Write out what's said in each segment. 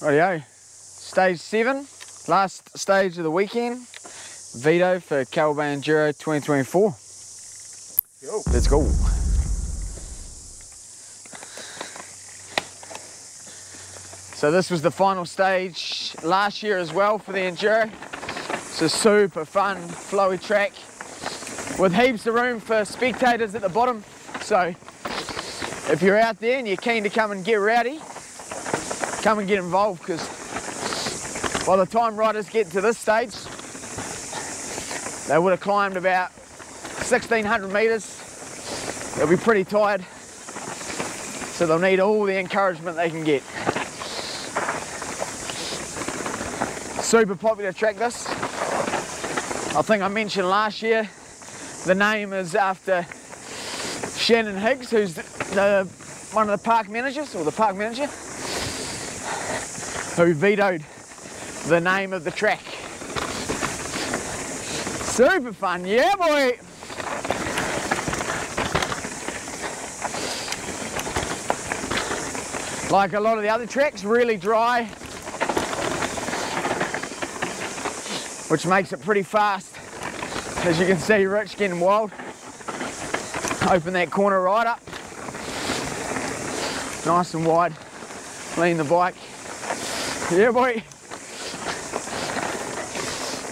Rightio, stage 7, last stage of the weekend. Vito for Cable Bay Enduro 2024. Yo. Let's go. So this was the final stage last year as well for the Enduro. It's a super fun, flowy track with heaps of room for spectators at the bottom. So if you're out there and you're keen to come and get rowdy, come and get involved, because by the time riders get to this stage, they would have climbed about 1,600 metres. They'll be pretty tired, so they'll need all the encouragement they can get. Super popular track this. I think I mentioned last year, the name is after Shannon Higgs, who's one of the park managers, or the park manager, who vetoed the name of the track. Super fun, yeah boy! Like a lot of the other tracks, really dry, which makes it pretty fast. As you can see, Rich getting wild. Open that corner right up. Nice and wide. Lean the bike. Yeah, boy.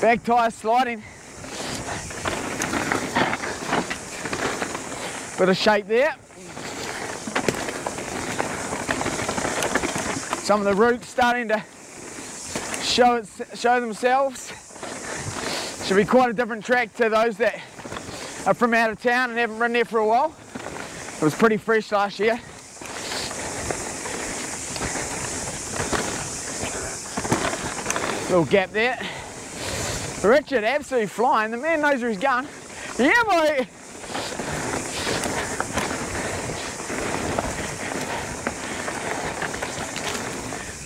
Back tyre sliding. Bit of shape there. Some of the roots starting to show themselves. Should be quite a different track to those that are from out of town and haven't ridden there for a while. It was pretty fresh last year. Little gap there. Richard absolutely flying, the man knows where he's going. Yeah boy!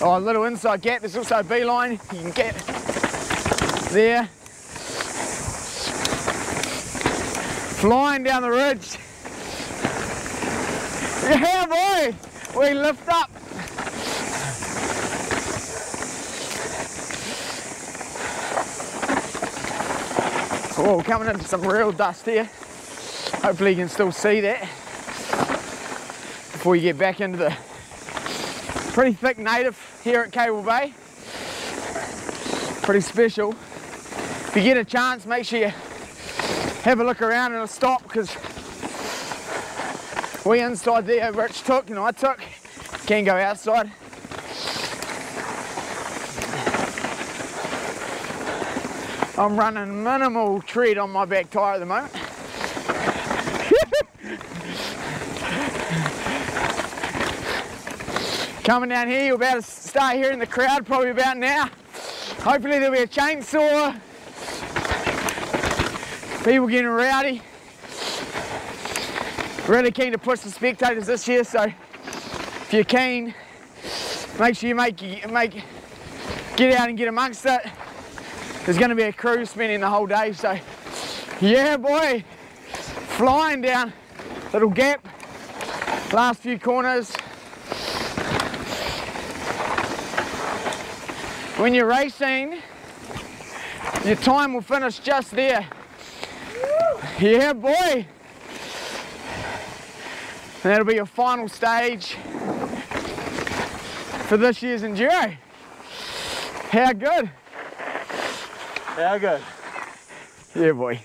Oh, a little inside gap, there's also a beeline, you can get there. Flying down the ridge. Yeah boy, we lift up. Oh, coming into some real dust here. Hopefully you can still see that before you get back into the pretty thick native here at Cable Bay. Pretty special. If you get a chance, make sure you have a look around and a stop, because we inside there, Rich took and I took. Can go outside. I'm running minimal tread on my back tyre at the moment. Coming down here, you're about to start hearing the crowd probably about now. Hopefully there'll be a chainsaw. People getting rowdy. Really keen to push the spectators this year, so if you're keen, make sure you get out and get amongst it. There's going to be a crew spending the whole day, so yeah boy, flying down, little gap, last few corners. When you're racing, your time will finish just there. Yeah boy! And that'll be your final stage for this year's Enduro. How good? How good? Yeah boy.